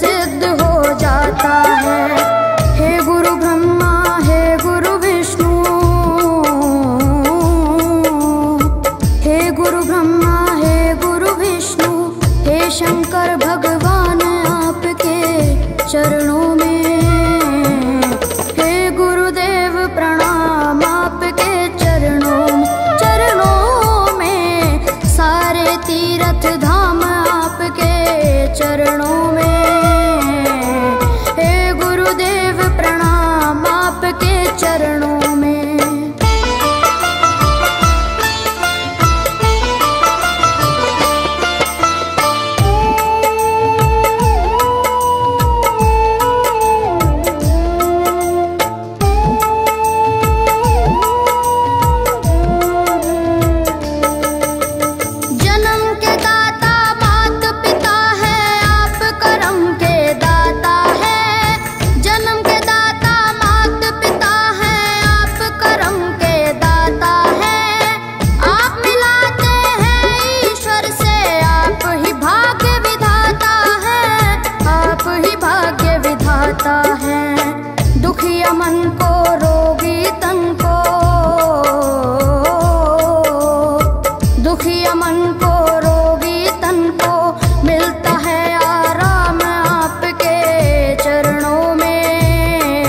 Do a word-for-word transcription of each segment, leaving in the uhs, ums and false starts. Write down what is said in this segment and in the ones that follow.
सिद्ध हो जाता है। हे गुरु ब्रह्मा हे गुरु विष्णु, हे गुरु ब्रह्मा हे गुरु विष्णु, हे शंकर भगवान आपके चरणों में। हे गुरुदेव प्रणाम आपके चरणों में, चरणों में। सारे तीर्थ धाम आपके चरणों है। दुखिया मन को, रोगी तन को, दुखिया मन को, रोगी तन को मिलता है आराम आपके चरणों में।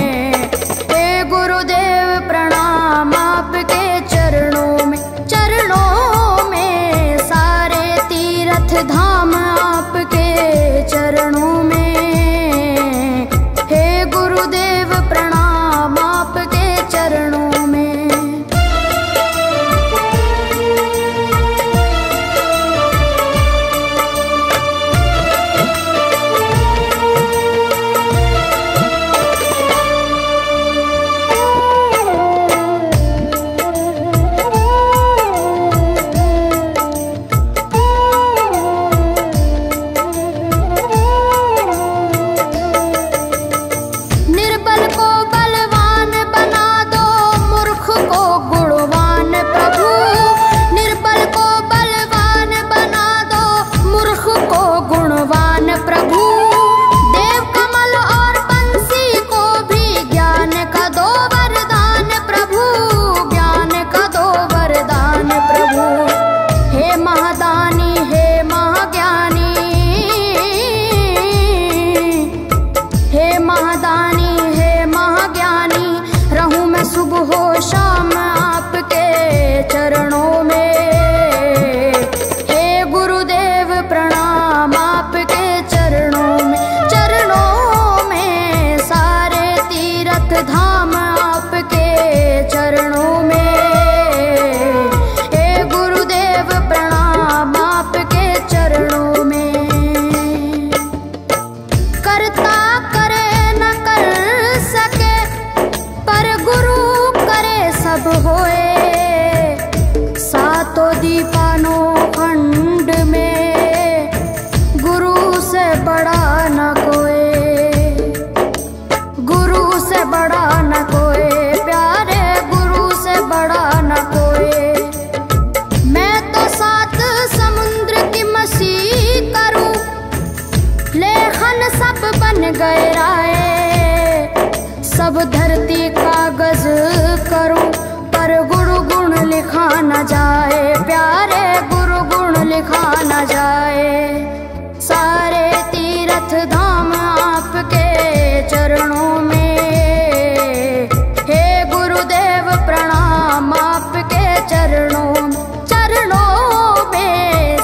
हे गुरुदेव प्रणाम आपके चरणों में, चरणों में। सारे तीर्थ धाम आपके चरणों में। सब धरती कागज करूं पर गुरु गुण लिखा न जाए, प्यारे गुरु गुण लिखा न जाए। सारे तीर्थ धाम आपके चरणों में। हे गुरुदेव प्रणाम आपके चरणों में, चरणों में।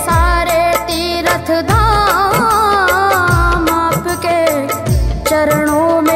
सारे तीर्थ धाम आपके चरणों में।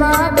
बाबा।